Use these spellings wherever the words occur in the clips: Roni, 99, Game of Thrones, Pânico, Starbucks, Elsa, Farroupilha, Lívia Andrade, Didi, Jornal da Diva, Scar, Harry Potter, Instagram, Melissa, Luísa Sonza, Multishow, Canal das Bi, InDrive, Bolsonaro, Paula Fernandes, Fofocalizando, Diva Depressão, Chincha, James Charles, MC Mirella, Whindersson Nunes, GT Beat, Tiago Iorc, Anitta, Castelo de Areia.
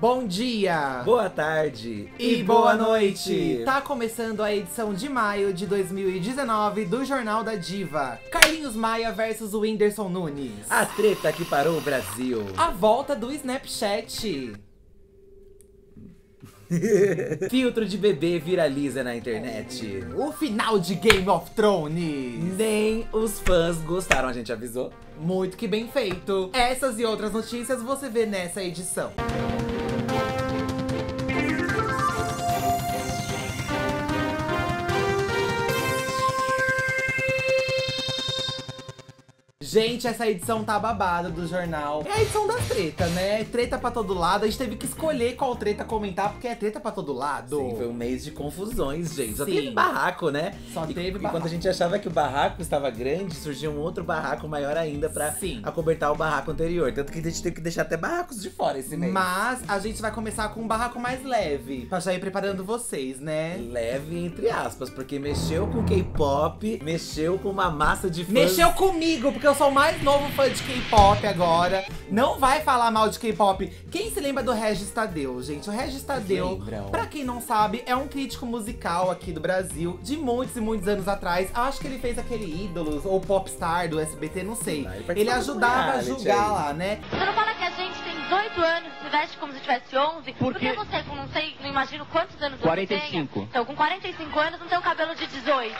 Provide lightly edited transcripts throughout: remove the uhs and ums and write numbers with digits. Bom dia, boa tarde e boa noite! Tá começando a edição de maio de 2019 do Jornal da Diva. Carlinhos Maia versus o Whindersson Nunes. A treta que parou o Brasil. A volta do Snapchat. Filtro de bebê viraliza na internet. O final de Game of Thrones. Nem os fãs gostaram, a gente avisou. Muito que bem feito. Essas e outras notícias você vê nessa edição. Gente, essa edição tá babada do jornal. É a edição da treta, né? Treta pra todo lado. A gente teve que escolher qual treta comentar, porque é treta pra todo lado. Sim, foi um mês de confusões, gente. Só teve barraco, né? Só teve barraco. Enquanto a gente achava que o barraco estava grande, surgiu um outro barraco maior ainda pra acobertar o barraco anterior. Tanto que a gente teve que deixar até barracos de fora esse mês. Mas a gente vai começar com um barraco mais leve, pra já ir preparando vocês, né? Leve, entre aspas, porque mexeu com K-pop, mexeu com uma massa de fãs. Mexeu comigo, porque eu sou o mais novo fã de K-pop agora. Não vai falar mal de K-pop. Quem se lembra do Regis Tadeu, gente? O Regis Tadeu, pra quem não sabe, é um crítico musical aqui do Brasil de muitos e muitos anos atrás. Acho que ele fez aquele Ídolos ou Popstar do SBT, não sei. Ele ajudava a julgar lá, né? Você não fala que a gente tem 18 anos, se veste como se tivesse 11? Porque você, com não sei, não imagino quantos anos você tem. 45. Então, com 45 anos, não tem o cabelo de 18.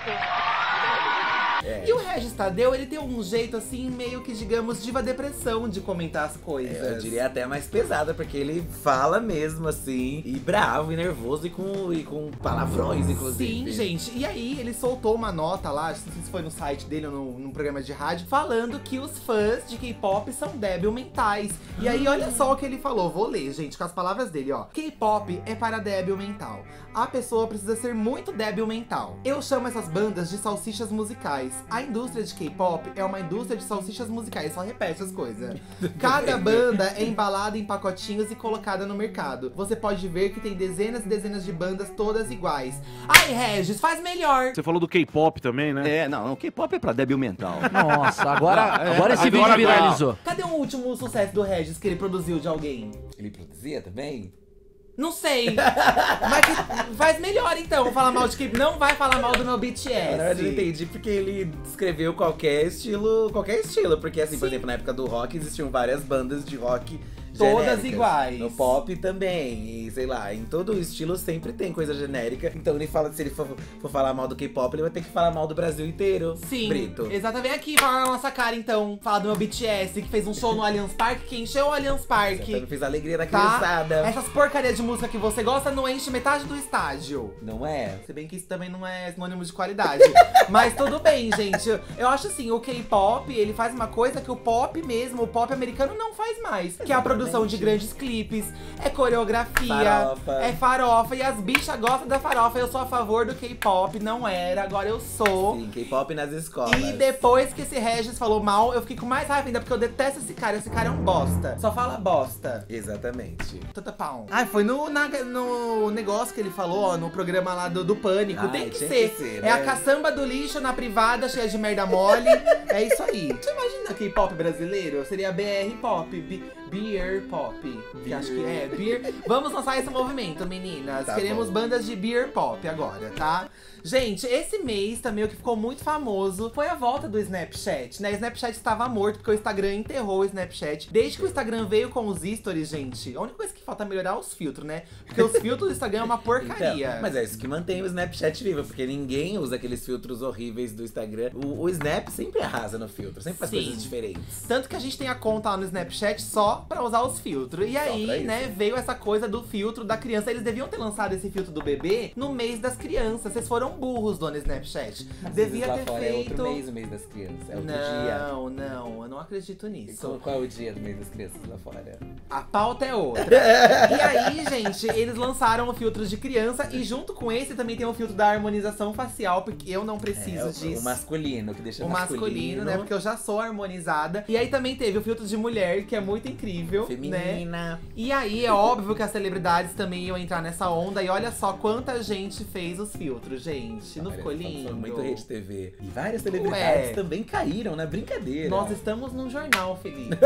É. E o Regis Tadeu, ele tem um jeito assim, meio que, digamos, Diva Depressão de comentar as coisas. É, eu diria até mais pesada, porque ele fala mesmo assim, e bravo, e nervoso, e com palavrões, inclusive. Sim, gente. E aí, ele soltou uma nota lá, não sei se foi no site dele ou num programa de rádio, falando que os fãs de K-pop são débil mentais. E aí, olha só o que ele falou. Vou ler, gente, com as palavras dele, ó. K-pop é para débil mental. A pessoa precisa ser muito débil mental. Eu chamo essas bandas de salsichas musicais. A indústria de K-pop é uma indústria de salsichas musicais, só repete as coisas. Cada banda é embalada em pacotinhos e colocada no mercado. Você pode ver que tem dezenas e dezenas de bandas todas iguais. Ai, Regis, faz melhor! Você falou do K-pop também, né? É, não, o K-pop é pra débil mental. Nossa, agora esse vídeo viralizou. Cadê o último sucesso do Regis que ele produziu de alguém? Ele produzia também? Não sei, mas faz melhor então falar mal de K-pop. Não vai falar mal do meu BTS. É, na verdade eu entendi porque ele descreveu qualquer estilo. Porque assim, por exemplo, na época do rock existiam várias bandas de rock todas iguais. No pop também, e sei lá, em todo estilo sempre tem coisa genérica. Então ele fala que se ele for falar mal do K-pop, ele vai ter que falar mal do Brasil inteiro. Sim, Brito. Exatamente. Aqui, fala na nossa cara então, fala do meu BTS, que fez um show no Allianz Park, que encheu o Allianz Park. Fez a alegria da criançada. Essas porcarias de música que você gosta não enche metade do estádio. Não é? Se bem que isso também não é sinônimo de qualidade. Mas tudo bem, gente. Eu acho assim, o K-pop, ele faz uma coisa que o pop mesmo, o pop americano não faz mais. Que é a produção de grandes clipes, é coreografia, é farofa. E as bichas gostam da farofa. Eu sou a favor do K-pop, não era, agora eu sou. Sim, K-pop nas escolas. E depois que esse Regis falou mal, eu fiquei com mais raiva ainda, porque eu detesto esse cara é um bosta. Só fala bosta. Exatamente. Tata pau. Ah, foi no negócio que ele falou, ó, no programa lá do Pânico. Tem que ser. É a caçamba do lixo na privada, cheia de merda mole. É isso aí. Você imagina K-pop brasileiro? Seria BR Pop, que acho que é beer. Vamos lançar esse movimento, meninas. Tá, queremos bandas de beer pop agora, tá? Gente, esse mês também o que ficou muito famoso foi a volta do Snapchat, né? O Snapchat estava morto porque o Instagram enterrou o Snapchat. Desde que o Instagram veio com os stories, gente, a única coisa que falta é melhorar os filtros, né? Porque os filtros do Instagram é uma porcaria. Então, mas é isso que mantém o Snapchat vivo, porque ninguém usa aqueles filtros horríveis do Instagram. O Snap sempre arrasa no filtro, sempre faz coisas diferentes. Tanto que a gente tem a conta lá no Snapchat só pra usar os filtros. E aí, né, veio essa coisa do filtro da criança. Eles deviam ter lançado esse filtro do bebê no mês das crianças. Vocês foram burros, dona Snapchat. Devia ter feito… É outro mês, o mês das crianças. É outro dia. Não, eu não acredito nisso. Então, qual é o dia do mês das crianças lá fora? A pauta é outra. E aí, gente, eles lançaram o filtro de criança. E junto com esse, também tem o filtro da harmonização facial. Porque eu não preciso disso. O masculino, que deixa o masculino, né, porque eu já sou harmonizada. E aí também teve o filtro de mulher, que é muito incrível. incrível, feminina, né? E aí é óbvio que as celebridades também iam entrar nessa onda. E olha só quanta gente fez os filtros, gente. Não ficou lindo? Foi muito Rede TV. E várias celebridades também caíram na brincadeira. Nós estamos num jornal, Felipe.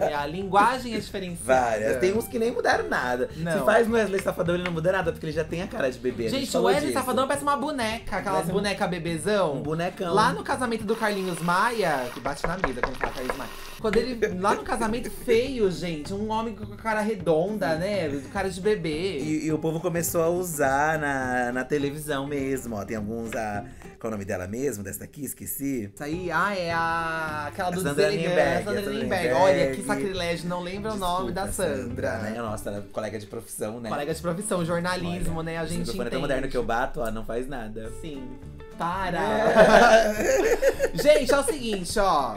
É, a linguagem é diferenciada. Várias. Tem uns que nem mudaram nada. Não. Se faz no Wesley Safadão, ele não muda nada, porque ele já tem a cara de bebê. Gente, o Wesley Safadão parece uma boneca. Aquelas bonecas bebezão. Um bonecão. Lá no casamento do Carlinhos Maia, que bate na mesa quando fala Carlinhos Maia. Quando ele, lá no casamento feio, gente, um homem com a cara redonda, né, cara de bebê. E o povo começou a usar na televisão mesmo, ó. Tem alguns… Qual é o nome dela mesmo, dessa aqui? Esqueci. Essa aí, é aquela do Sandra Lindbergh. Sandra Lindbergh. Olha, que sacrilégio, não lembra o nome da Sandra, né? Nossa, colega de profissão, né? Colega de profissão, jornalismo, olha, né? A gente entende. Tão moderno que eu bato, ó, não faz nada. Sim. Para! É. Gente, é o seguinte, ó.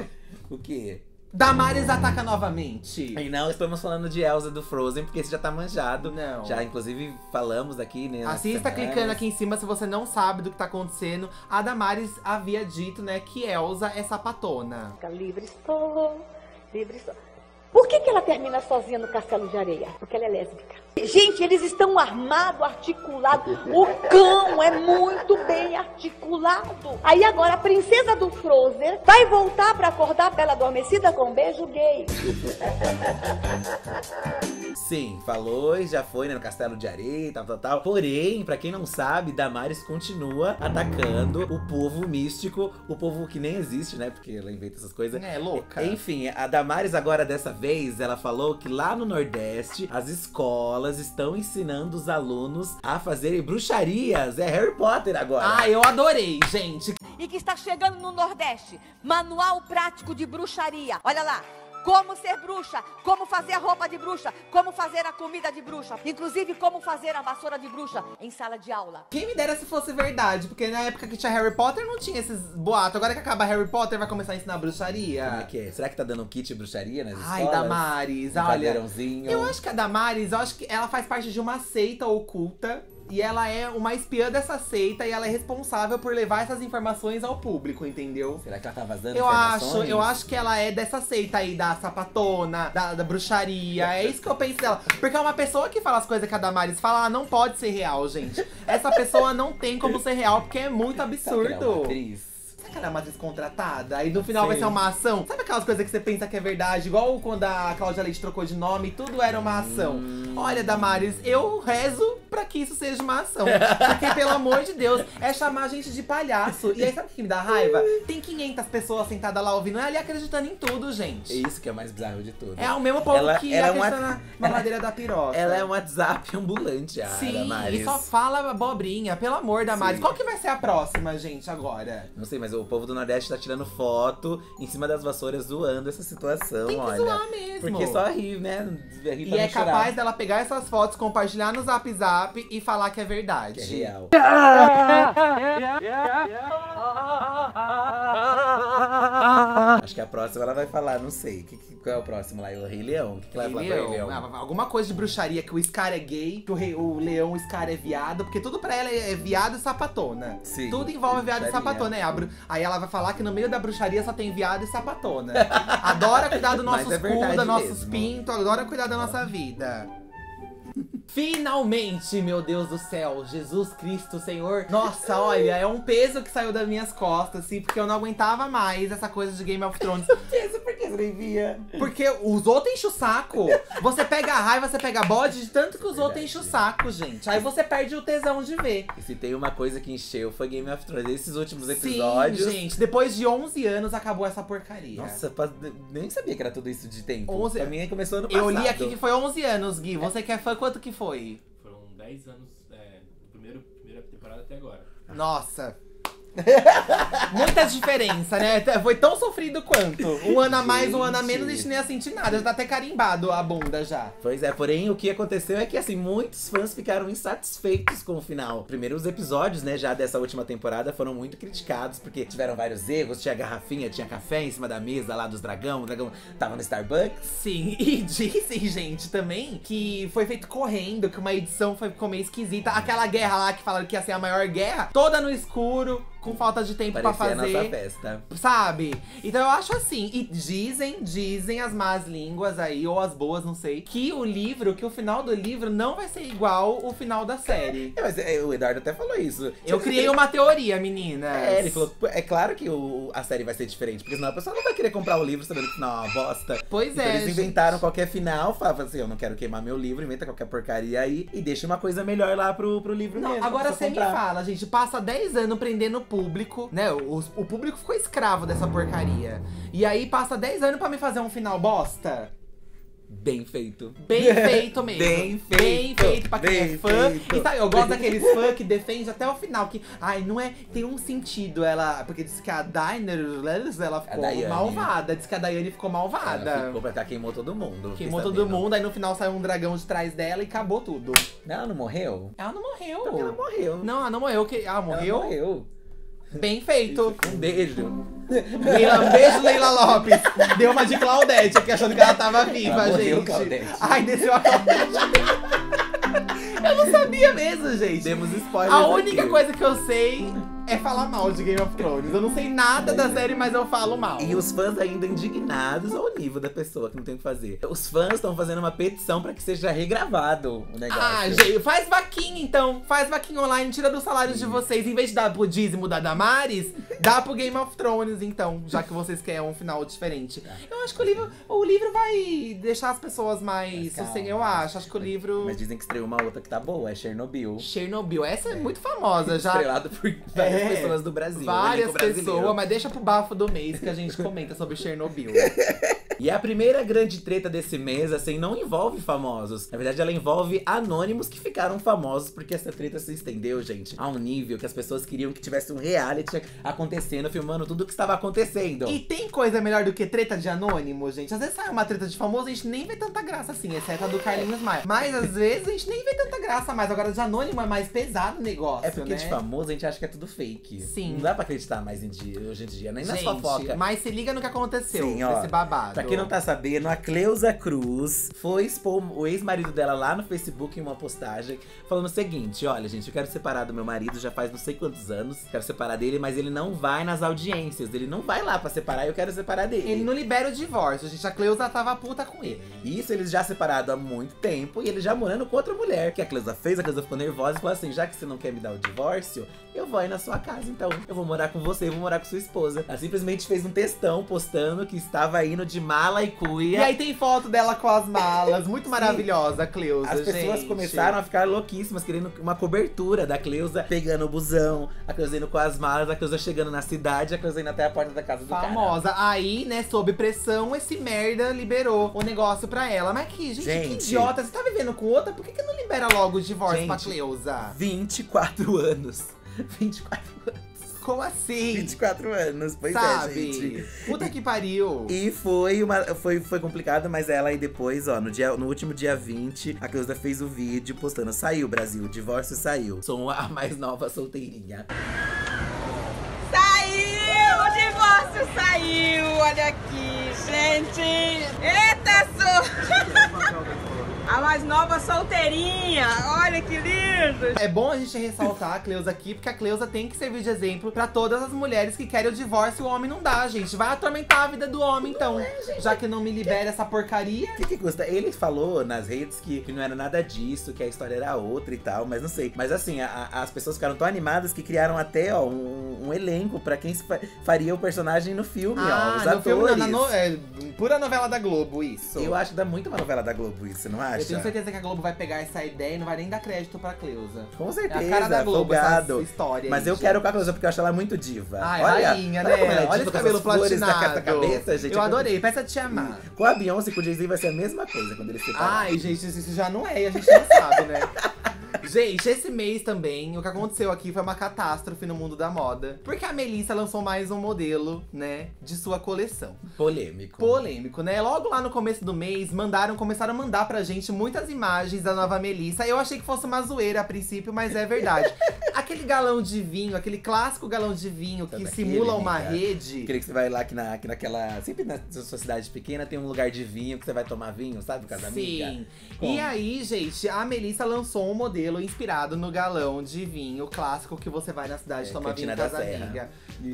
O quê? Damares ataca novamente. E não estamos falando de Elsa do Frozen, porque esse já tá manjado. Não. Já, inclusive, falamos aqui, né? Assista clicando aqui em cima se você não sabe do que tá acontecendo. A Damares havia dito, né, que Elsa é sapatona. Livre estou, livre estou. Por que que ela termina sozinha no Castelo de Areia? Porque ela é lésbica. Gente, eles estão armados, articulados. O cão é muito bem articulado. Aí agora a princesa do Frozen vai voltar pra acordar a Bela Adormecida com um beijo gay. Sim, falou e já foi, né, no Castelo de Areia e tal. Porém, pra quem não sabe, Damares continua atacando o povo místico. O povo que nem existe, né, porque ela inventa essas coisas. É louca. Enfim, a Damares agora, dessa vez, ela falou que lá no Nordeste, as escolas estão ensinando os alunos a fazerem bruxarias. É Harry Potter agora. Ah, eu adorei, gente. E que está chegando no Nordeste, manual prático de bruxaria. Olha lá, como ser bruxa, como fazer a roupa de bruxa, como fazer a comida de bruxa, inclusive como fazer a vassoura de bruxa em sala de aula. Quem me dera se fosse verdade, porque na época que tinha Harry Potter não tinha esses boatos. Agora que acaba Harry Potter, vai começar a ensinar bruxaria. Como é que é? Será que tá dando um kit bruxaria nas escolas? Ai, Damares, olha. Eu acho que a Damares, eu acho que ela faz parte de uma seita oculta. E ela é uma espiã dessa seita e ela é responsável por levar essas informações ao público, entendeu? Será que ela tá vazando informações? Eu acho que ela é dessa seita aí, da sapatona, da bruxaria. É isso que eu penso dela. Porque é uma pessoa que fala as coisas que a Damares fala, ela não pode ser real, gente. Essa pessoa não tem como ser real, porque é muito absurdo. Será que ela é uma atriz contratada? Aí no final vai ser uma ação. Sabe aquelas coisas que você pensa que é verdade? Igual quando a Cláudia Leite trocou de nome, tudo era uma ação. Olha, Damares, eu rezo pra que isso seja uma ação. Porque, pelo amor de Deus, é chamar a gente de palhaço. E aí, sabe o que me dá raiva? Tem 500 pessoas sentadas lá ouvindo, ali acreditando em tudo, gente. É isso que é mais bizarro de tudo. É o mesmo povo que acredita na madeira da piroca. Ela é um WhatsApp ambulante, a Damares. E só fala abobrinha, pelo amor, Damares. Qual que vai ser a próxima, gente, agora? Não sei, mas o povo do Nordeste tá tirando foto em cima das vassouras, zoando essa situação. Tem que zoar mesmo. Porque só ri, né? Ri pra não chorar. E é capaz dela pegar essas fotos, compartilhar no Zap Zap e falar que é verdade. Que é real. Acho que a próxima ela vai falar, não sei. Qual é o próximo lá? O Rei Leão. O que ela vai falar do Rei Leão? Alguma coisa de bruxaria, que o Scar é gay, que o Leão, o Scar é viado. Porque tudo pra ela é viado e sapatona. Sim. Tudo envolve viado e sapatona, Aí ela vai falar que no meio da bruxaria só tem viado e sapatona. Adora cuidar do nosso cu, dos nossos pintos, adora cuidar da nossa vida. Finalmente, meu Deus do céu, Jesus Cristo, Senhor. Nossa, olha, é um peso que saiu das minhas costas, assim, porque eu não aguentava mais essa coisa de Game of Thrones. Peso, por que escrevia? Porque os outros enchem o saco. Você pega a raiva, você pega bode, de tanto que os outros enchem o saco, gente. Aí você perde o tesão de ver. E se tem uma coisa que encheu foi Game of Thrones. Esses últimos episódios… Sim, gente, depois de 11 anos acabou essa porcaria. Nossa, nem sabia que era tudo isso de tempo. 11... Pra mim começou ano passado. Eu li aqui que foi 11 anos, Gui. Você que é fã, quanto que foi? Foram 10 anos, do primeira temporada até agora. Nossa! Muita diferença, né? Foi tão sofrido quanto. Um ano a mais, um ano a menos, a gente nem ia sentir nada. Já tá até carimbado a bunda já. Pois é, porém o que aconteceu é que, assim, muitos fãs ficaram insatisfeitos com o final. Primeiro, os episódios, né, já dessa última temporada foram muito criticados, porque tiveram vários erros. Tinha garrafinha, tinha café em cima da mesa lá dos dragão. O dragão tava no Starbucks. Sim, e dizem, gente, também que foi feito correndo, que uma edição ficou meio esquisita. Aquela guerra lá que falaram que ia ser a maior guerra, toda no escuro. com falta de tempo pra fazer. Parecia a nossa festa. Sabe? Então eu acho assim. E dizem as más línguas aí, ou as boas, não sei, que o livro, que o final do livro não vai ser igual o final da série. É, mas o Eduardo até falou isso. Eu criei uma teoria, menina. É, ele falou, é claro que a série vai ser diferente, porque senão a pessoa não vai querer comprar o livro sabendo que o final é uma bosta. Pois então, é, eles inventaram qualquer final, falavam assim, eu não quero queimar meu livro, inventa qualquer porcaria aí e deixa uma coisa melhor lá pro livro não, mesmo. Agora você me fala, gente, passa 10 anos prendendo o público, né? O público ficou escravo dessa porcaria. E aí passa 10 anos pra me fazer um final bosta? Bem feito. Bem feito mesmo. Bem feito pra quem é fã. E sabe, eu gosto daqueles fã que defende até o final. Que, ai, não é… Tem um sentido ela… Porque disse que a Daenerys, ela ficou malvada. Diz que a Daiane ficou malvada. Ela ficou pra cá, queimou todo mundo. Queimou todo mundo, aí no final saiu um dragão de trás dela e acabou tudo. Ela não morreu? Ela não morreu. Porque ela morreu. Não, ela não morreu. Ela morreu? Ela morreu. Bem feito. Um beijo. Leila, um beijo, Leila Lopes. Deu uma de Claudete, aqui achando que ela tava viva, ela gente. Morreu, ai, desceu a Claudete. Eu não sabia mesmo, gente. Demos spoiler. A única coisa que eu sei é falar mal de Game of Thrones. Eu não sei nada da série, mas eu falo mal. E os fãs ainda indignados ao nível da pessoa, que não tem o que fazer. Os fãs estão fazendo uma petição pra que seja regravado o negócio. Ah, gente, faz vaquinha então. Faz vaquinha online, tira dos salários de vocês. Em vez de dar pro dízimo da Damares, dá pro Game of Thrones então. Já que vocês querem um final diferente. Eu acho que o livro vai deixar as pessoas mais… Calma, eu acho que o livro… Mas dizem que estreou uma outra que tá boa, é Chernobyl. Chernobyl, essa é muito famosa já. Estrelado por… pessoas do Brasil. Várias pessoas, mas deixa pro bafo do mês que a gente comenta sobre Chernobyl. E a primeira grande treta desse mês, assim, não envolve famosos. Na verdade, ela envolve anônimos que ficaram famosos, porque essa treta se estendeu, gente, a um nível que as pessoas queriam que tivesse um reality acontecendo, filmando tudo o que estava acontecendo. E tem coisa melhor do que treta de anônimo, gente? Às vezes sai uma treta de famoso, a gente nem vê tanta graça assim, exceto a do Carlinhos Maia. Mas às vezes a gente nem vê tanta graça mais. Agora, de anônimo é mais pesado o negócio, é porque né? De famoso a gente acha que é tudo fake. Sim. Não dá pra acreditar mais hoje em dia, nem nas fofocas. Mas se liga no que aconteceu, sim, ó, esse babado. Pra quem não tá sabendo, a Cleusa Cruz foi expor o ex-marido dela lá no Facebook em uma postagem, falando o seguinte: olha, gente, eu quero separar do meu marido já faz não sei quantos anos, quero separar dele, mas ele não vai nas audiências, ele não vai lá pra separar, eu quero separar dele. Ele não libera o divórcio, gente, a Cleusa tava puta com ele. Isso, eles já separados há muito tempo e ele já morando com outra mulher, que a Cleusa fez, a Cleusa ficou nervosa e falou assim: já que você não quer me dar o divórcio, eu vou aí na sua casa, então eu vou morar com você, eu vou morar com sua esposa. Ela simplesmente fez um textão postando que estava indo de mala e cuia. E aí tem foto dela com as malas, muito maravilhosa a Cleusa, gente. As pessoas começaram a ficar louquíssimas, querendo uma cobertura da Cleusa pegando o busão, a Cleusa indo com as malas, a Cleusa chegando na cidade, a Cleusa indo até a porta da casa do cara. Famosa. Aí, né, sob pressão, esse merda liberou o negócio pra ela. Mas que, gente, que idiota, você tá vivendo com outra? Por que não libera logo o divórcio pra Cleusa? 24 anos. 24 anos. Como assim? 24 anos, pois sabe? É, gente. Puta que pariu! E foi complicado, mas ela aí depois, ó, no último dia 20, a Cleusa fez o vídeo postando: saiu, Brasil, o divórcio saiu. Sou a mais nova solteirinha. Saiu! O divórcio saiu! Olha aqui, gente! Eita, sou! A mais nova solteirinha, olha que lindo! É bom a gente ressaltar a Cleusa aqui, porque a Cleusa tem que servir de exemplo pra todas as mulheres que querem o divórcio e o homem não dá, gente. Vai atormentar a vida do homem, então. Já que não me libera essa porcaria. O que custa? Ele falou nas redes que não era nada disso, que a história era outra e tal, mas não sei. Mas assim, as pessoas ficaram tão animadas que criaram até, ó, um elenco pra quem faria o personagem no filme, ó. Os atores. Filme, pura novela da Globo, isso. Eu acho que dá muito uma novela da Globo isso, não acha? Eu tenho certeza que a Globo vai pegar essa ideia e não vai nem dar crédito pra Cleusa. Com certeza, é a cara da Globo essa história. Mas aí, eu quero com a Cleusa porque eu acho ela muito diva. Ai, olha, rainha, né? É, olha o cabelo platinado. Cabeça, gente. Eu adorei, peça te amar. Com a Beyoncé e com o Jay-Z vai ser a mesma coisa quando eles se falam. Ai, gente, isso já não é, a gente não sabe, né? Gente, esse mês também, o que aconteceu aqui foi uma catástrofe no mundo da moda. Porque a Melissa lançou mais um modelo, né, de sua coleção. Polêmico. Polêmico, né? Logo lá no começo do mês, começaram a mandar pra gente muitas imagens da nova Melissa. Eu achei que fosse uma zoeira a princípio, mas é verdade. Aquele galão de vinho, aquele clássico galão de vinho que simula uma rede. Queria que você vai lá aqui naquela… Sempre na sua cidade pequena tem um lugar de vinho que você vai tomar vinho, sabe? Casa amiga. Sim. E aí, gente, a Melissa lançou um modelo modelo inspirado no galão de vinho clássico que você vai na cidade tomar vinho com as amigas.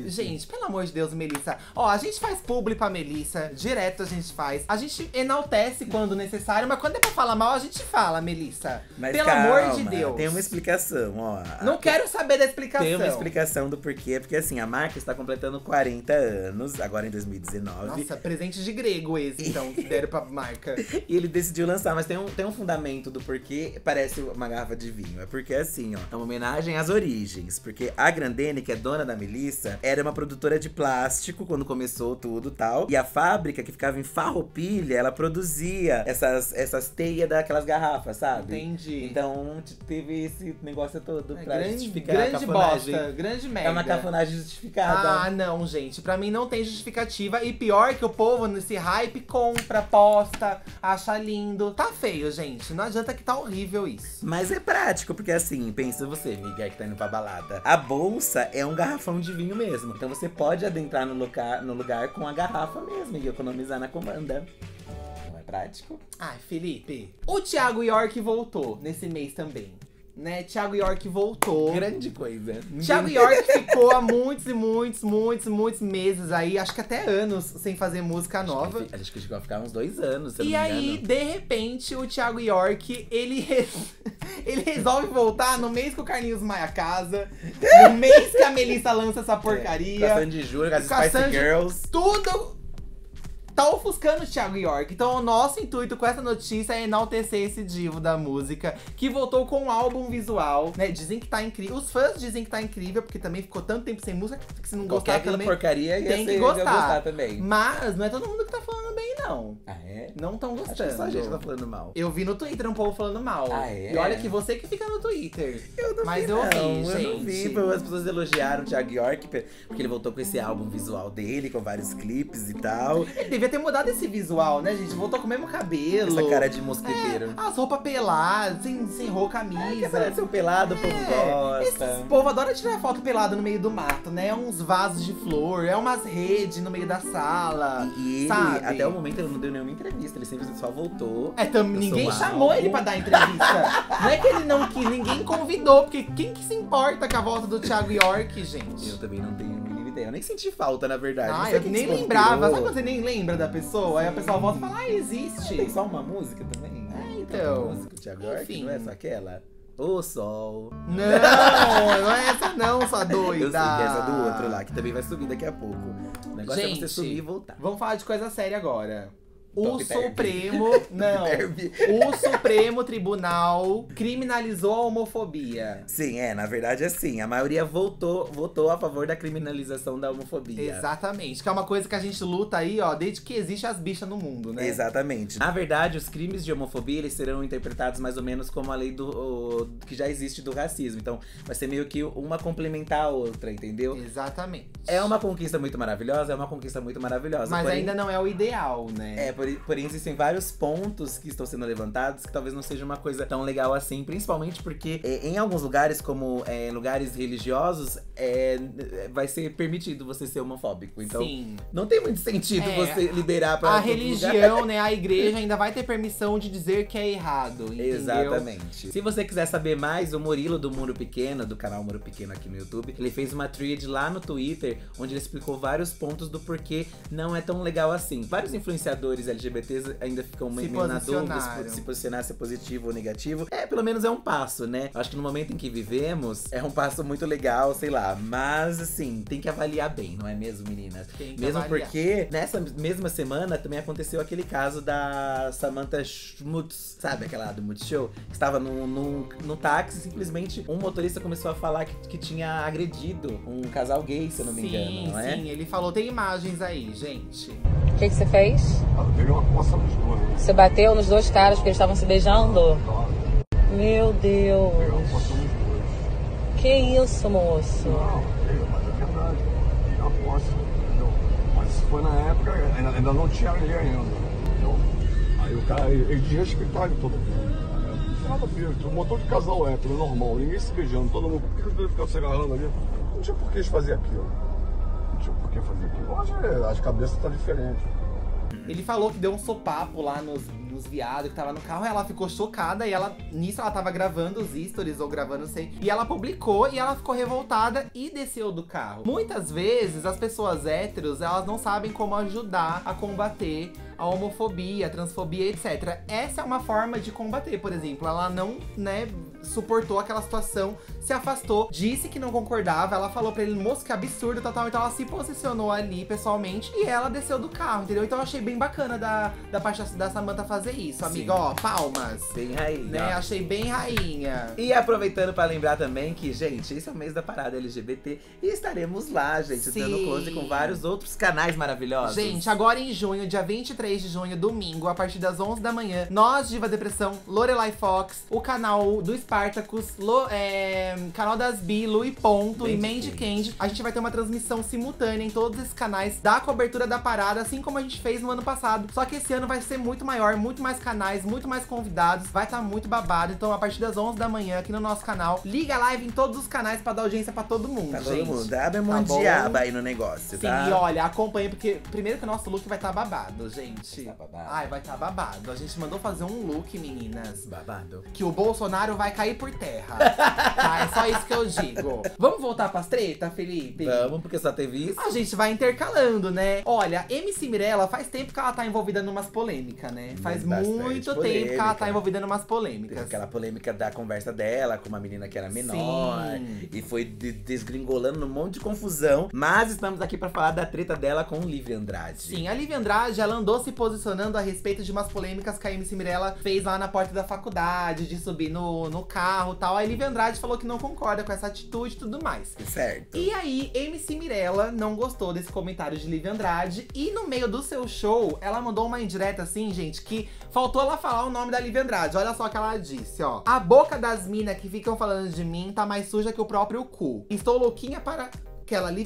Gente, pelo amor de Deus, Melissa. Ó, a gente faz publi pra Melissa, direto a gente faz. A gente enaltece quando necessário, mas quando é pra falar mal, a gente fala, Melissa. Mas pelo amor de Deus. Tem uma explicação, ó. Não quero saber da explicação. Tem uma explicação do porquê, porque assim, a marca está completando 40 anos, agora em 2019. Nossa, presente de grego esse, então, que deram pra marca. E ele decidiu lançar, mas tem um fundamento do porquê parece uma garrafa de vinho. É porque assim, ó, é uma homenagem às origens. Porque a Grandene, que é dona da Melissa, era uma produtora de plástico quando começou tudo e tal. E a fábrica, que ficava em Farroupilha, ela produzia essas teias daquelas garrafas, sabe? Entendi. Então teve esse negócio todo pra justificar grande a cafonagem. Bosta, grande merda. É uma cafonagem justificada. Ah, não, gente. Pra mim não tem justificativa. E pior que o povo nesse hype compra, posta, acha lindo. Tá feio, gente. Não adianta que tá horrível isso. Mas é prático, porque assim, pensa você, amiga, que tá indo pra balada. A bolsa é um garrafão de vinho mesmo. Então você pode adentrar no lugar com a garrafa mesmo e economizar na comanda. Não é prático? Ai, Felipe. O Tiago Iorc voltou nesse mês também. Né, Tiago Iorc voltou. Grande coisa. Tiago Iorc ficou há muitos meses aí, acho que até anos, sem fazer música nova. Acho que chegou a ficar uns 2 anos, se eu não me engano. E aí, de repente, o Tiago Iorc, ele resolve voltar no mês que o Carlinhos Maia casa, no mês que a Melissa lança essa porcaria. Com a Sandy Júnior, com as Spice Girls. Tudo… tá ofuscando o Tiago Iorc. Então, o nosso intuito com essa notícia é enaltecer esse divo da música, que voltou com um álbum visual, né? Dizem que tá incrível. Os fãs dizem que tá incrível, porque também ficou tanto tempo sem música que se não gostar também… porcaria tem que gostar também. Mas não é todo mundo que tá falando bem, não. Ah, é? Não tão gostando. Acho que só a gente tá falando mal. Eu vi no Twitter um povo falando mal. Ah, é? E olha que você que fica no Twitter. Eu não vi, não. Mas eu ouvi, gente. Eu não vi, porque as pessoas elogiaram o Tiago Iorc, porque ele voltou com esse álbum visual dele, com vários clipes e tal. Devia ter mudado esse visual, né, gente? Voltou com o mesmo cabelo. Essa cara de mosqueteiro. As roupas peladas, sem roupa, camisa. Essa de ser pelado, o povo gosta. Esse povo adora tirar foto pelado no meio do mato, né? É uns vasos de flor, é umas redes no meio da sala. E sabe? Ele, até o momento, ele não deu nenhuma entrevista. Ele simplesmente só voltou. Ninguém chamou ele pra dar entrevista. Não é que ele não quis, ninguém convidou. Porque quem que se importa com a volta do Tiago Iorc, gente? Eu também não tenho. Eu nem senti falta, na verdade. Ah, eu nem lembrava. Sabe quando você nem lembra da pessoa? Aí a pessoa volta e fala, ah, existe. Tem só uma música também? Ah, então. Uma música de agora, que não é só aquela? O Sol. Não, não é essa não, sua doida. Eu sei que é essa do outro lá, que também vai subir daqui a pouco. O negócio, gente, é você subir e voltar. Vamos falar de coisa séria agora. O Supremo… Não, o Supremo Tribunal criminalizou a homofobia. Sim, na verdade, assim, a maioria votou a favor da criminalização da homofobia. Exatamente, que é uma coisa que a gente luta aí, ó, desde que existe as bichas no mundo, né? Exatamente. Na verdade, os crimes de homofobia, eles serão interpretados mais ou menos como a lei que já existe do racismo. Então, vai ser meio que uma complementar a outra, entendeu? Exatamente. É uma conquista muito maravilhosa, mas porém, ainda não é o ideal, né? Porém, existem vários pontos que estão sendo levantados que talvez não seja uma coisa tão legal assim. Principalmente porque em alguns lugares, como lugares religiosos, vai ser permitido você ser homofóbico. Então, sim, não tem muito sentido você liderar pra… A religião, lugar, né, a igreja ainda vai ter permissão de dizer que é errado, entendeu? Exatamente. Se você quiser saber mais, o Murilo do Muro Pequeno, do canal Muro Pequeno aqui no YouTube, ele fez uma thread lá no Twitter, onde ele explicou vários pontos do porquê não é tão legal assim. Vários influenciadores LGBTs ainda ficam meio na dúvida se posicionar, se é positivo ou negativo. Pelo menos é um passo, né? Acho que no momento em que vivemos, é um passo muito legal, sei lá. Mas, assim, tem que avaliar bem, não é mesmo, meninas? Mesmo porque, nessa mesma semana, também aconteceu aquele caso da Samantha Schmutz, sabe aquela lá do Multishow? Que estava num táxi, simplesmente um motorista começou a falar que tinha agredido um casal gay, se eu não me engano, não é? Sim, ele falou, tem imagens aí, gente. O que você fez? Peguei uma coça nos dois. Você bateu nos dois caras porque eles estavam se beijando? Meu Deus. Peguei uma coça nos dois. Que isso, moço? Não, mas é verdade. Peguei uma coça, entendeu? Mas isso foi na época, ainda não tinha lei ainda, entendeu? Aí o cara, ele desrespeitava todo mundo. Nada a ver, um montão de casal hétero, normal, ninguém se beijando, todo mundo. Por que os dois ficavam se agarrando ali? Não tinha por que eles faziam aquilo. Hoje as cabeças estão diferentes. Ele falou que deu um sopapo lá nos viados que tava no carro, e ela ficou chocada. E ela, nisso, ela tava gravando os stories ou gravando, não sei. E ela publicou e ela ficou revoltada e desceu do carro. Muitas vezes as pessoas héteros, elas não sabem como ajudar a combater a homofobia, a transfobia, etc. Essa é uma forma de combater, por exemplo. Ela não, né, suportou aquela situação, se afastou, disse que não concordava, ela falou pra ele, moço, que absurdo, tal, tal. Então ela se posicionou ali, pessoalmente, e ela desceu do carro, entendeu? Então eu achei bem bacana da parte da Samantha fazer isso, amiga. Sim. Ó, palmas. Bem rainha. Né? Achei bem rainha. E aproveitando pra lembrar também que, gente, esse é o mês da parada LGBT, e estaremos lá, gente, Sim. dando close com vários outros canais maravilhosos. Gente, agora em junho, dia 23 de junho, domingo, a partir das 11 da manhã, nós, Diva Depressão, Lorelai Fox, o canal do Espartacus, canal das Bi, Lu e Ponto e Mandy Candy. A gente vai ter uma transmissão simultânea em todos esses canais da cobertura da parada, assim como a gente fez no ano passado. Só que esse ano vai ser muito maior, muito mais canais, muito mais convidados. Vai estar muito babado. Então, a partir das 11 da manhã, aqui no nosso canal, liga a live em todos os canais pra dar audiência pra todo mundo, gente. Pra todo mundo. Abre um diabo aí no negócio, tá? Sim, e olha, acompanha, porque primeiro que o nosso look vai estar babado, gente. Vai tá babado. Ai, vai estar babado. A gente mandou fazer um look, meninas. Babado. Que o Bolsonaro vai cair por terra. Tá? É só isso que eu digo. Vamos voltar pras tretas, Felipe? Vamos, porque só teve isso. A gente vai intercalando, né? Olha, MC Mirella, faz tempo que ela tá envolvida numas polêmicas, né? Faz muito tempo que ela tá envolvida numas polêmicas. Tem aquela polêmica da conversa dela com uma menina que era menor. Sim. E foi desgringolando num monte de confusão. Mas estamos aqui pra falar da treta dela com Lívia Andrade. Sim, a Lívia Andrade, ela andou se posicionando a respeito de umas polêmicas que a MC Mirella fez lá na porta da faculdade, de subir no carro e tal. A Lívia Andrade falou que não concorda com essa atitude e tudo mais. Certo. E aí, MC Mirella não gostou desse comentário de Lívia Andrade. E no meio do seu show, ela mandou uma indireta assim, gente, que faltou ela falar o nome da Lívia Andrade. Olha só o que ela disse, ó. A boca das minas que ficam falando de mim tá mais suja que o próprio cu. Estou louquinha para…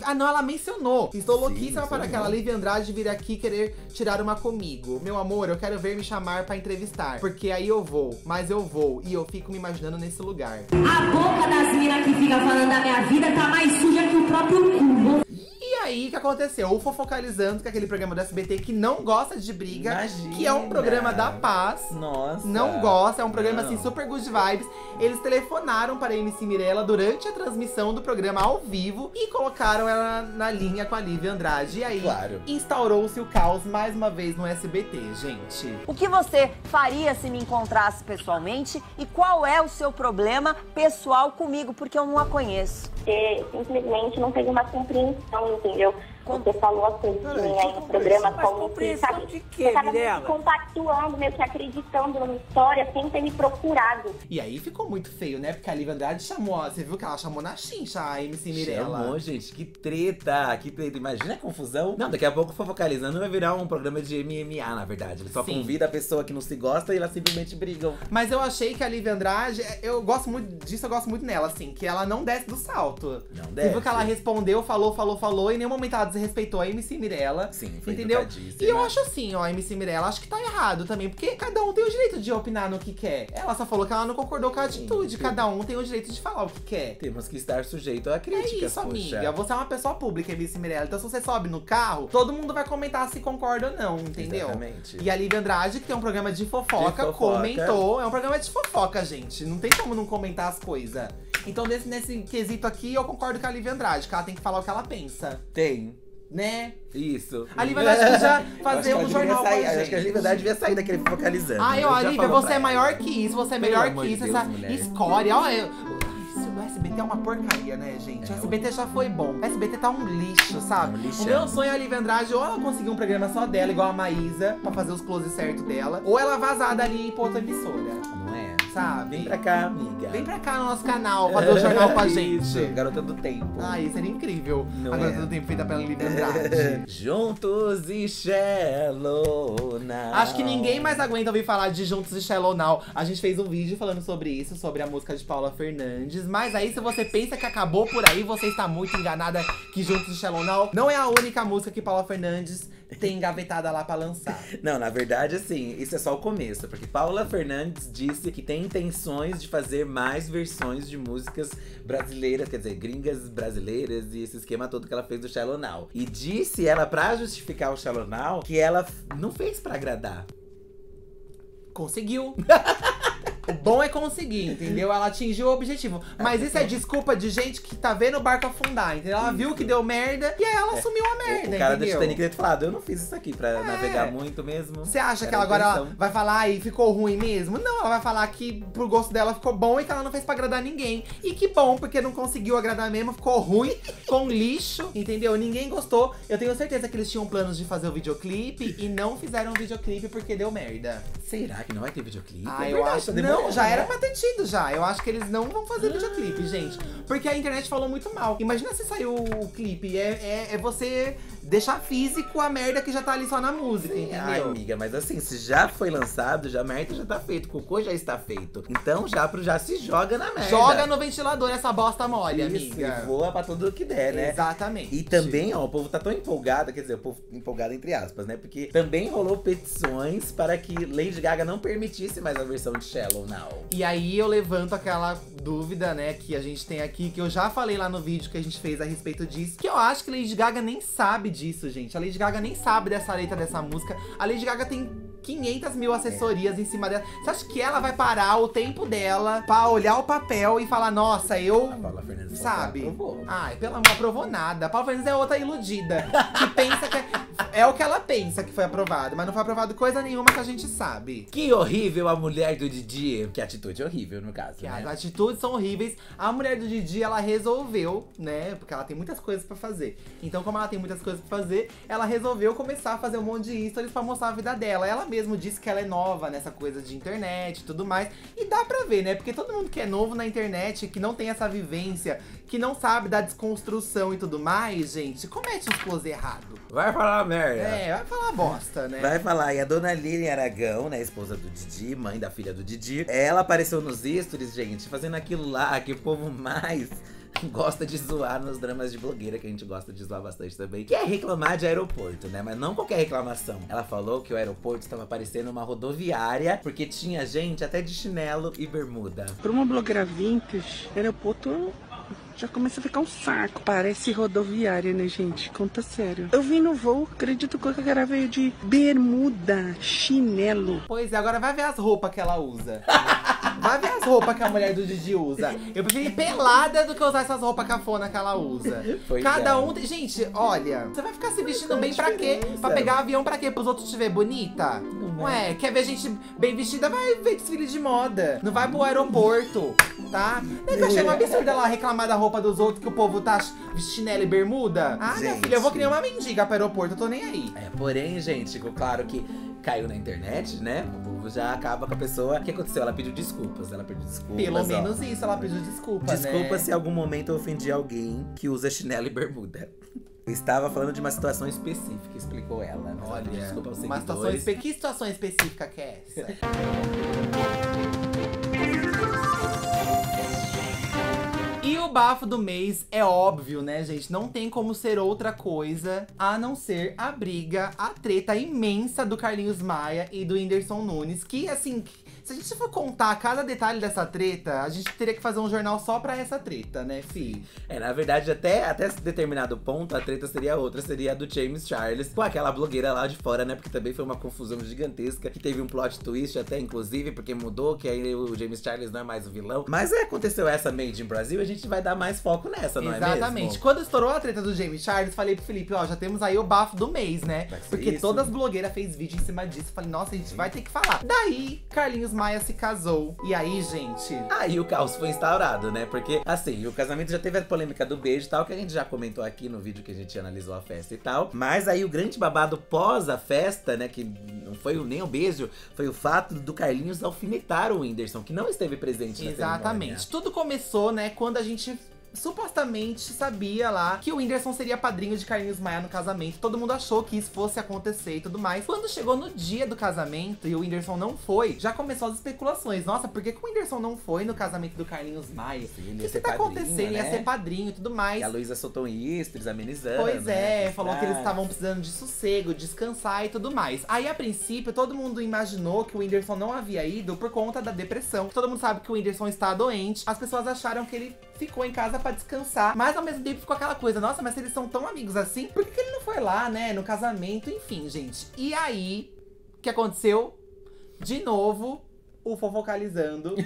Ah, não, ela mencionou. Estou louquíssima para aquela Lívia Andrade vir aqui querer tirar uma comigo. Meu amor, eu quero ver me chamar pra entrevistar. Porque aí eu vou, mas eu vou. E eu fico me imaginando nesse lugar. A boca das minas que fica falando da minha vida tá mais suja que o próprio cu. E aí, o que aconteceu? O Fofocalizando, que é aquele programa do SBT que não gosta de briga. Imagina. Que é um programa da paz. Nossa. Não gosta, é um programa assim, super good vibes. Eles telefonaram para a MC Mirella durante a transmissão do programa ao vivo e colocaram ela na linha com a Lívia Andrade. E aí, claro, instaurou-se o caos mais uma vez no SBT, gente. O que você faria se me encontrasse pessoalmente? E qual é o seu problema pessoal comigo? Porque eu não a conheço. Você simplesmente não teve uma compreensão, entendeu? Você falou assim, aí no programa, como que, sabe? De quê, Mirella? Compactuando, meio que acreditando numa história sem ter me procurado. E aí ficou muito feio, né? Porque a Lívia Andrade chamou, você viu que ela chamou na chincha a MC Mirella. Chamou, gente, que treta, que treta. Imagina a confusão. Não, daqui a pouco Fofocalizando vai virar um programa de MMA, na verdade. Ele só Sim. convida a pessoa que não se gosta e elas simplesmente brigam. Mas eu achei que a Lívia Andrade, eu gosto muito disso, eu gosto muito nela, assim, que ela não desce do salto. Não desce. Você viu que ela respondeu, falou, e em nenhum momento ela respeitou a MC Mirella. Sim, foi entendeu? E eu acho assim, ó, a MC Mirella, acho que tá errado também, porque cada um tem o direito de opinar no que quer. Ela só falou que ela não concordou com a atitude, cada um tem o direito de falar o que quer. Temos que estar sujeito a críticas, é isso, poxa. Amiga, você é uma pessoa pública, MC Mirella, então se você sobe no carro, todo mundo vai comentar se concorda ou não, entendeu? Exatamente. E a Lívia Andrade, que tem um programa de fofoca, comentou, é um programa de fofoca, gente, não tem como não comentar as coisas. Então nesse quesito aqui, eu concordo com a Lívia Andrade, que ela tem que falar o que ela pensa. Tem. Né? Isso. A Lívia Andrade já fazia um jornal com a gente. Acho que a Lívia Andrade devia sair daquele Fofocalizando. Ai, ó, Lívia, você é maior que isso, você é melhor que isso, essa escória. Ó, o SBT é uma porcaria, né, gente? O SBT já foi bom. O SBT tá um lixo, sabe? O meu sonho é a Lívia Andrade ou ela conseguir um programa só dela, igual a Maísa, pra fazer os closes certo dela, ou ela vazada ali pra outra emissora. Não é? Sabe? Vem pra cá, amiga. Vem pra cá no nosso canal, fazer o jornal com a gente. Garota do Tempo. Ah, isso era incrível. Não a Garota do Tempo feita pela Lívia Andrade. Juntos e Shallow now. Acho que ninguém mais aguenta ouvir falar de Juntos e Shallow now. A gente fez um vídeo falando sobre isso, sobre a música de Paula Fernandes. Mas aí, se você pensa que acabou por aí, você está muito enganada, que Juntos e Shallow now não é a única música que Paula Fernandes tem engavetada lá pra lançar. Não, na verdade, assim, isso é só o começo. Porque Paula Fernandes disse que tem intenções de fazer mais versões de músicas brasileiras, quer dizer, gringas brasileiras, e esse esquema todo que ela fez do Shallow Now. E disse ela, pra justificar o Shallow Now, que ela não fez pra agradar. Conseguiu! O bom é conseguir, entendeu? Ela atingiu o objetivo. Mas isso é desculpa de gente que tá vendo o barco afundar, entendeu? Ela viu que deu merda e aí ela assumiu a merda, o cara do Titanic deve ter falado, eu não fiz isso aqui pra navegar muito mesmo. Você acha que ela agora vai falar e ficou ruim mesmo? Não, ela vai falar que pro gosto dela ficou bom e que ela não fez pra agradar ninguém. E que bom, porque não conseguiu agradar mesmo, ficou ruim, com lixo, entendeu? Ninguém gostou. Eu tenho certeza que eles tinham planos de fazer o videoclipe e não fizeram o videoclipe porque deu merda. Será que não vai ter videoclipe? Ah, eu acho, não, já era pra ter tido, já. Eu acho que eles não vão fazer videoclipe, gente. Porque a internet falou muito mal. Imagina se saiu o clipe. É você deixar físico a merda que já tá ali só na música, entendeu? Ai, amiga, mas assim, se já foi lançado, já a merda já tá feito. O cocô já está feito. Então já se joga na merda. Joga no ventilador essa bosta mole, amiga. E voa pra tudo que der, né? Exatamente. E também, ó, o povo tá tão empolgado, quer dizer, o povo empolgado entre aspas, né? Porque também rolou petições para que Lady Gaga não permitisse mais a versão de Shallow Now. E aí eu levanto aquela dúvida, né, que a gente tem aqui, que eu já falei lá no vídeo que a gente fez a respeito disso, que eu acho que Lady Gaga nem sabe disso, gente. A Lady Gaga nem sabe dessa letra dessa música. A Lady Gaga tem 500 mil assessorias em cima dela. Você acha que ela vai parar o tempo dela pra olhar o papel e falar, nossa, eu… A Paula Fernandes, sabe? Aprovou. Ai, pelo amor, aprovou nada. A Paula Fernandes é outra iludida, que pensa que… É o que ela pensa que foi aprovado, mas não foi aprovado coisa nenhuma que a gente sabe. Que horrível a mulher do Didi. Que atitude horrível, no caso, que né? As atitudes são horríveis. A mulher do Didi, ela resolveu, né, porque ela tem muitas coisas pra fazer. Então, como ela tem muitas coisas pra fazer, ela resolveu começar a fazer um monte de stories pra mostrar a vida dela. Ela mesmo disse que ela é nova nessa coisa de internet e tudo mais. E dá pra ver, né, porque todo mundo que é novo na internet, que não tem essa vivência, que não sabe da desconstrução e tudo mais, gente, comete os close errado. Vai falar merda. É, vai falar bosta, né? Vai falar. E a dona Lilian Aragão, né, esposa do Didi, mãe da filha do Didi, ela apareceu nos stories, gente, fazendo aquilo lá que o povo mais gosta de zoar nos dramas de blogueira, que a gente gosta de zoar bastante também, que é reclamar de aeroporto, né? Mas não qualquer reclamação. Ela falou que o aeroporto estava parecendo uma rodoviária, porque tinha gente até de chinelo e bermuda. Para uma blogueira vintage, aeroporto já começa a ficar um saco. Parece rodoviária, né, gente? Conta sério. Eu vim no voo, acredito que a cara veio de bermuda, chinelo. Pois é, agora vai ver as roupas que ela usa. Vai ver as roupas que a mulher do Didi usa. Eu prefiro ir pelada do que usar essas roupas cafona que ela usa. Pois cada um tem… Gente, olha, você vai ficar se vestindo bem pra quê? Pra pegar avião pra quê? Pros outros te ver bonita? Ué, quer ver gente bem vestida? Vai ver desfile de moda. Não vai pro aeroporto, tá? Não que eu achei um absurdo ela reclamar da roupa dos outros, que o povo tá chinelo e bermuda. Ah, gente, minha filha, eu vou criar uma mendiga pro aeroporto, eu tô nem aí. É, porém, gente, claro que caiu na internet, né? O povo já acaba com a pessoa. O que aconteceu? Ela pediu desculpas. Ela pediu desculpas. Pelo menos isso, ela pediu desculpas. Desculpa, né? Se em algum momento eu ofendi alguém que usa chinelo e bermuda. Eu estava falando de uma situação específica, explicou ela. Olha, ela desculpa aos seguidores. Que situação específica que é essa? E o bafo do mês é óbvio, né, gente? Não tem como ser outra coisa a não ser a briga, a treta imensa do Carlinhos Maia e do Whindersson Nunes. Que, assim, se a gente for contar cada detalhe dessa treta, a gente teria que fazer um jornal só pra essa treta, né, fi? É, na verdade, até determinado ponto, a treta seria outra. Seria a do James Charles com aquela blogueira lá de fora, né? Porque também foi uma confusão gigantesca. Que teve um plot twist até, inclusive, porque mudou. Que aí o James Charles não é mais o vilão. Mas aconteceu essa Made in Brasil, a gente vai dar mais foco nessa, não é mesmo? Exatamente. Quando estourou a treta do James Charles, falei pro Felipe, ó, já temos aí o bafo do mês, né? Porque todas as blogueiras fez vídeo em cima disso. Falei, nossa, a gente vai ter que falar. Daí, Carlinhos Maia se casou. E aí, gente… Aí o caos foi instaurado, né? Porque, assim, o casamento já teve a polêmica do beijo e tal, que a gente já comentou aqui no vídeo que a gente analisou a festa e tal. Mas aí, o grande babado pós a festa, né, que não foi nem o beijo, foi o fato do Carlinhos alfinetar o Whindersson, que não esteve presente na cerimônia. Exatamente. Tudo começou, né, quando a gente supostamente sabia lá que o Whindersson seria padrinho de Carlinhos Maia no casamento. Todo mundo achou que isso fosse acontecer e tudo mais. Quando chegou no dia do casamento e o Whindersson não foi, já começou as especulações. Nossa, por que que o Whindersson não foi no casamento do Carlinhos Maia? O que tá acontecendo? Né? Ia ser padrinho e tudo mais. E a Luísa soltou isso, amenizando. Pois é, falou que eles estavam precisando de sossego, descansar e tudo mais. Aí, a princípio, todo mundo imaginou que o Whindersson não havia ido por conta da depressão. Todo mundo sabe que o Whindersson está doente. As pessoas acharam que ele ficou em casa pra descansar, mas ao mesmo tempo ficou aquela coisa, nossa, mas se eles são tão amigos assim, por que ele não foi lá, né, no casamento? Enfim, gente. E aí, o que aconteceu? De novo, o Fofocalizando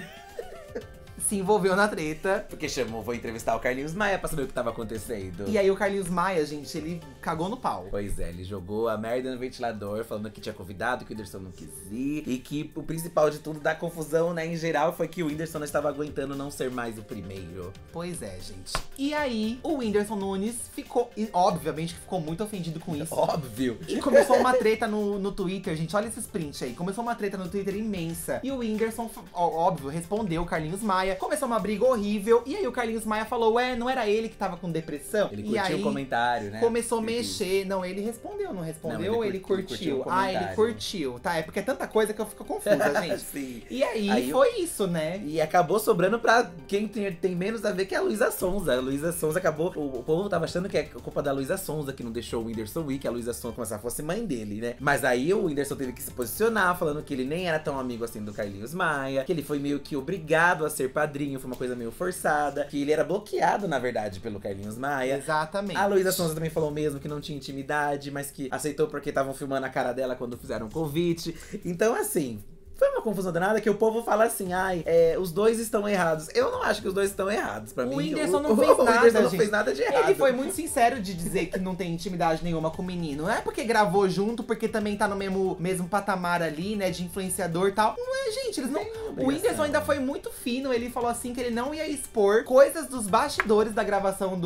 se envolveu na treta. Porque chamou, vou entrevistar o Carlinhos Maia pra saber o que tava acontecendo. E aí o Carlinhos Maia, gente, ele cagou no pau. Pois é, ele jogou a merda no ventilador, falando que tinha convidado, que o Whindersson não quis ir. E que o principal de tudo da confusão, né, em geral, foi que o Whindersson não estava aguentando não ser mais o primeiro. Pois é, gente. E aí, o Whindersson Nunes ficou… obviamente que ficou muito ofendido com isso. Óbvio! E começou uma treta no Twitter, gente. Olha esse print aí. Começou uma treta no Twitter imensa. E o Whindersson, óbvio, respondeu o Carlinhos Maia. Começou uma briga horrível, e aí o Carlinhos Maia falou, ué, não era ele que tava com depressão? Ele curtiu o comentário, né? Começou a mexer. Não, ele respondeu, não respondeu? Ou ele curtiu? Ah, ele curtiu. Tá, é porque é tanta coisa que eu fico confusa, gente. Sim. E aí foi isso, né? E acabou sobrando pra quem tem menos a ver, que é a Luísa Sonza. A Luísa Sonza acabou… O povo tava achando que é culpa da Luísa Sonza, que não deixou o Whindersson ir, que a Luísa Sonza, como se ela fosse mãe dele, né? Mas aí o Whindersson teve que se posicionar, falando que ele nem era tão amigo assim do Carlinhos Maia, que ele foi meio que obrigado a ser padrinho, foi uma coisa meio forçada, que ele era bloqueado, na verdade, pelo Carlinhos Maia. Exatamente. A Luísa Sonza também falou mesmo que não tinha intimidade, mas que aceitou porque estavam filmando a cara dela quando fizeram o convite. Então, assim… Foi uma confusão danada que o povo fala assim, ai, os dois estão errados. Eu não acho que os dois estão errados, pra mim. O Whindersson não fez nada, Whindersson não fez nada de errado. Ele foi muito sincero de dizer que não tem intimidade nenhuma com o menino. Não é porque gravou junto, porque também tá no mesmo patamar ali, né, de influenciador e tal. Não é, gente, eles não… O Whindersson ainda foi muito fino, ele falou assim que ele não ia expor coisas dos bastidores da gravação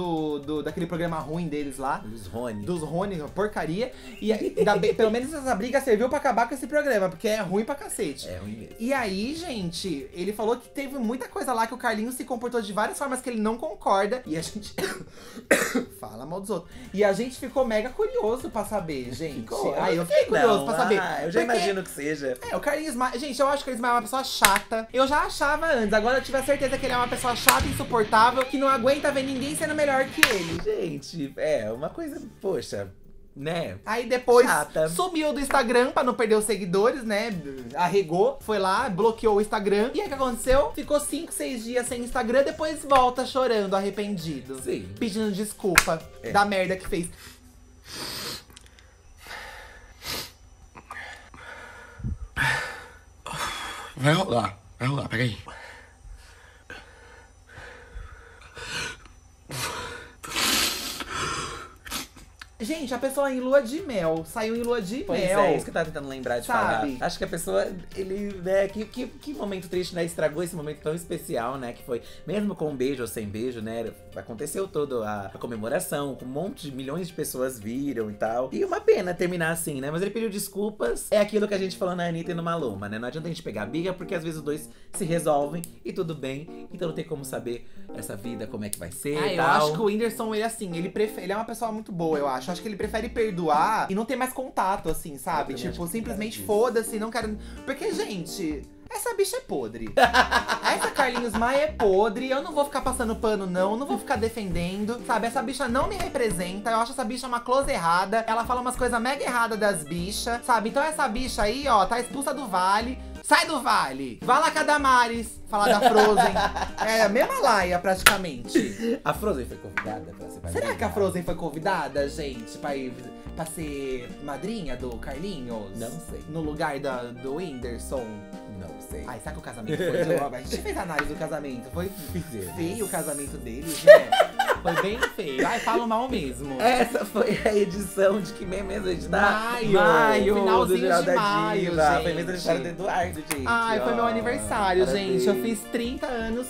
daquele programa ruim deles lá. Dos Roni. Dos Roni, porcaria. E pelo menos essa briga serviu pra acabar com esse programa, porque é ruim pra cacete. É ruim mesmo. E aí, gente, ele falou que teve muita coisa lá que o Carlinhos se comportou de várias formas que ele não concorda. E a gente… Fala mal dos outros. E a gente ficou mega curioso pra saber, gente. Ficou? Eu fiquei curioso pra saber. Eu já imagino que seja. É, o Carlinhos Maia… Gente, eu acho que o Carlinhos Maia é uma pessoa chata. Eu já achava antes, agora eu tive a certeza que ele é uma pessoa chata, insuportável, que não aguenta ver ninguém sendo melhor que ele. Gente, é uma coisa… Poxa… Né? Aí depois sumiu do Instagram pra não perder os seguidores, né? Arregou, foi lá, bloqueou o Instagram. E aí o que aconteceu? Ficou 5, 6 dias sem Instagram, depois volta chorando, arrependido. Sim. Pedindo desculpa da merda que fez. Vai rolar, peraí. Gente, a pessoa em lua de mel, saiu em lua de mel. É isso que eu tava tentando lembrar de falar. Acho que a pessoa, né, que momento triste, né, estragou esse momento tão especial, né, que foi, mesmo com um beijo ou sem beijo, né, aconteceu toda a comemoração, um monte de milhões de pessoas viram e tal. E uma pena terminar assim, né, mas ele pediu desculpas. É aquilo que a gente falou na Anitta e no Maluma, né, não adianta a gente pegar a biga, porque às vezes os dois se resolvem e tudo bem. Então não tem como saber essa vida, como é que vai ser e tal. Eu acho que o Whindersson, ele assim, ele é uma pessoa muito boa, eu acho. Acho que ele prefere perdoar e não ter mais contato, assim, sabe? Tipo, simplesmente foda-se, não quero… Porque, gente, essa bicha é podre. Essa Carlinhos Maia é podre, eu não vou ficar passando pano, não vou ficar defendendo, sabe? Essa bicha não me representa, eu acho essa bicha uma close errada. Ela fala umas coisas mega erradas das bichas, sabe? Então essa bicha aí, ó, tá expulsa do Vale. Sai do Vale! Vai lá com a Damares falar da Frozen. É a mesma laia, praticamente. A Frozen foi convidada pra ser madrinha? Será que a Frozen foi convidada, gente, pra ser madrinha do Carlinhos? Não sei. No lugar do Whindersson? Não sei. Ai, sabe que o casamento foi de logo? A gente fez análise do casamento. Foi feio o casamento deles, né? Foi bem feio. Ai, falo mal mesmo. Essa foi a edição de que mês mesmo? Maio. Finalzinho de maio, gente. Foi mesmo a história do Eduardo, gente. Ai, foi meu aniversário, gente. Eu fiz 30 anos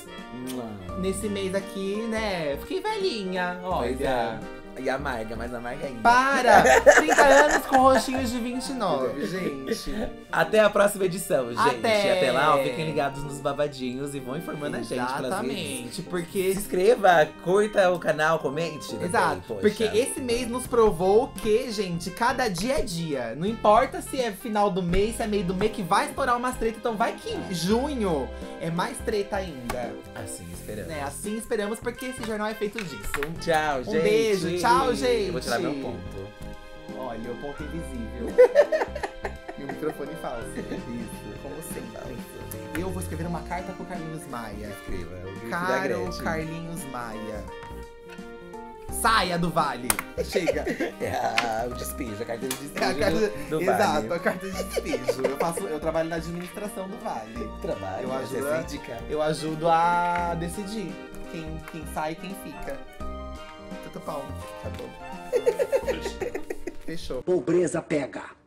nesse mês aqui, né? Fiquei velhinha, olha. E amarga, mas amarga ainda. Para! 30 anos com rostinhos de 29, gente. Até a próxima edição, gente. Até lá, ó, fiquem ligados nos babadinhos e vão informando a gente. Exatamente, porque… Se inscreva, curta o canal, comente. Exato, porque esse mês nos provou que, gente, cada dia é dia. Não importa se é final do mês, se é meio do mês, que vai estourar umas treta. Então vai que junho é mais treta ainda. Assim esperamos. É, assim esperamos, porque esse jornal é feito disso. Tchau, gente. Um beijo, tchau, gente. Eu vou tirar meu ponto. Olha, o ponto invisível. E o microfone falso. Isso, como sempre. Eu vou escrever uma carta pro Carlinhos Maia. Escreva. Caro Carlinhos Maia. Saia do Vale! Chega! É o despejo, a carta de despejo do Vale. Exato, a carta de despejo. Eu trabalho na administração do Vale. Trabalho, eu ajudo a decidir quem sai e quem fica. Tudo bom. Tá bom. Fechou. Pobreza pega!